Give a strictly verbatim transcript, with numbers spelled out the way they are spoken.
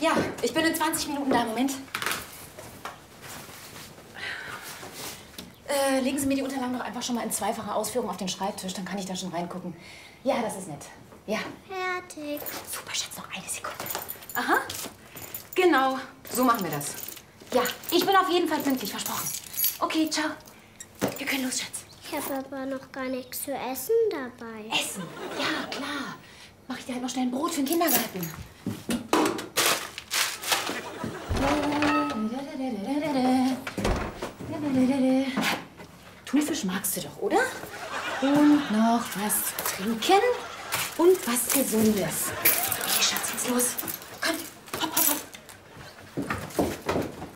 Ja, ich bin in zwanzig Minuten da. Moment. Äh, legen Sie mir die Unterlagen doch einfach schon mal in zweifacher Ausführung auf den Schreibtisch, dann kann ich da schon reingucken. Ja, das ist nett. Ja. Fertig. Super, Schatz, noch eine Sekunde. Aha. Genau, so machen wir das. Ja, ich bin auf jeden Fall pünktlich, versprochen. Okay, ciao. Wir können los, Schatz. Ich habe aber noch gar nichts zu essen dabei. Essen? Ja, klar. Mach ich dir halt noch schnell ein Brot für den Kindergarten. Thunfisch magst du doch, oder? Und noch was trinken und was Gesundes. Okay, Schatz, jetzt los.